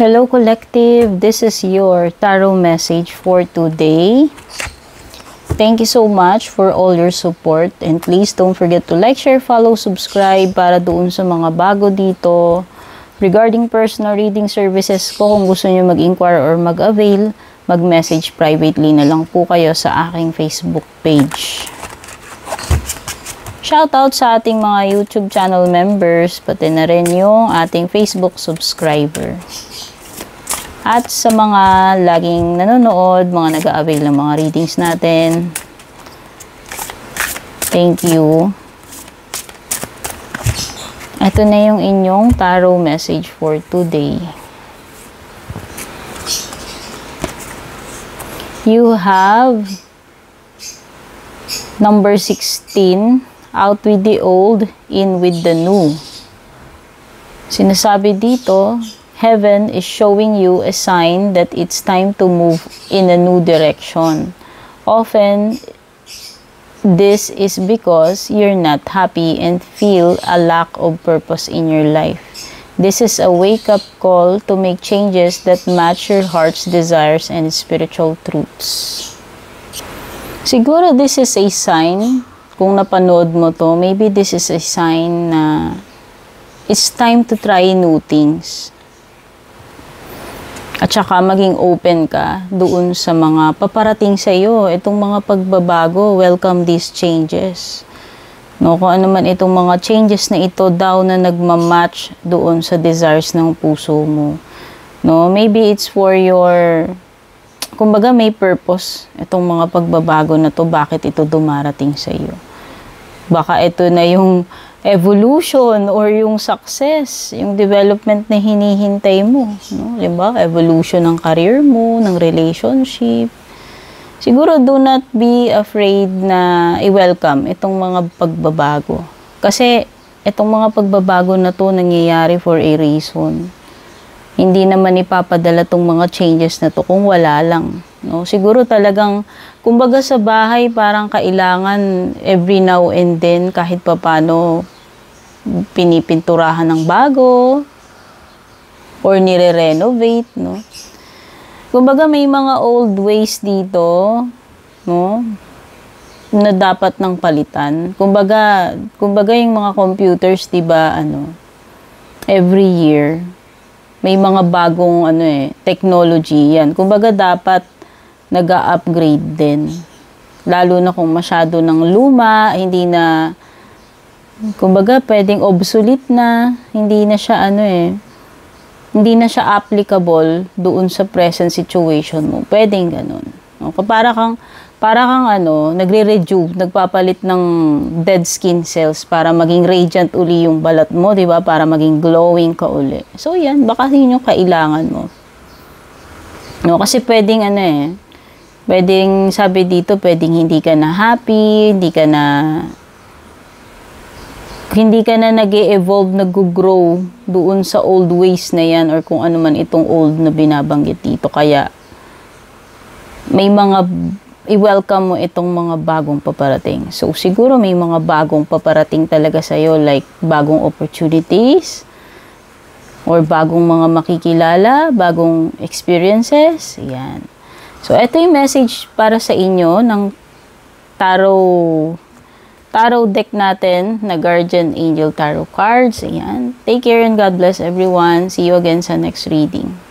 Hello Collective, this is your tarot message for today. Thank you so much for all your support and please don't forget to like, share, follow, subscribe para doon sa mga bago dito. Regarding personal reading services ko, kung gusto niyo mag-inquire or mag-avail, mag-message privately na lang po kayo sa aking Facebook page. Shoutout sa ating mga YouTube channel members, pati na rin yung ating Facebook subscriber. At sa mga laging nanonood, mga nag-a-avail ng mga readings natin. Thank you. Ito na yung inyong tarot message for today. You have number 16. Out with the old, in with the new. Sinasabi dito, heaven is showing you a sign that it's time to move in a new direction. Often, this is because you're not happy and feel a lack of purpose in your life. This is a wake-up call to make changes that match your heart's desires and spiritual truths. Siguro this is a sign. Kung napanood mo to, maybe this is a sign na it's time to try new things. At saka maging open ka doon sa mga paparating sa iyo. Itong mga pagbabago, welcome these changes. No, kung ano man itong mga changes na ito daw na nagmamatch doon sa desires ng puso mo. No, maybe it's for your... Kumbaga may purpose itong mga pagbabago na to, bakit ito dumarating sa iyo. Baka ito na yung evolution or yung success, yung development na hinihintay mo. No? Halimbawa, evolution ng career mo, ng relationship. Siguro, do not be afraid na i-welcome itong mga pagbabago. Kasi, itong mga pagbabago na to nangyayari for a reason. Hindi naman ipapadala tong mga changes na to kung wala lang. No? Siguro talagang, kumbaga sa bahay, parang kailangan every now and then, kahit papano, pinipinturahan ng bago, or nire-renovate. No? Kumbaga may mga old ways dito, no? Na dapat ng palitan. Kumbaga yung mga computers, diba, every year, may mga bagong technology yan. Kumbaga dapat nag-a-upgrade din. Lalo na kung masyado ng luma, hindi na kumbaga pwedeng obsolete na, hindi na siya hindi na siya applicable doon sa present situation mo. Pwedeng ganun. Para kang nagre-rejuve, nagpapalit ng dead skin cells para maging radiant uli yung balat mo, di ba? Para maging glowing ka uli. So, yan. Baka yun yung kailangan mo. No, kasi pwedeng pwedeng sabi dito, pwedeng hindi ka na happy, hindi ka na nag-evolve, nag-grow doon sa old ways na yan or kung ano man itong old na binabanggit dito. Kaya, may mga i-welcome mo itong mga bagong paparating. So, siguro may mga bagong paparating talaga sa'yo, like bagong opportunities, or bagong mga makikilala, bagong experiences, yan. So, ito yung message para sa inyo ng tarot deck natin na Guardian Angel Tarot cards, yan. Take care and God bless everyone. See you again sa next reading.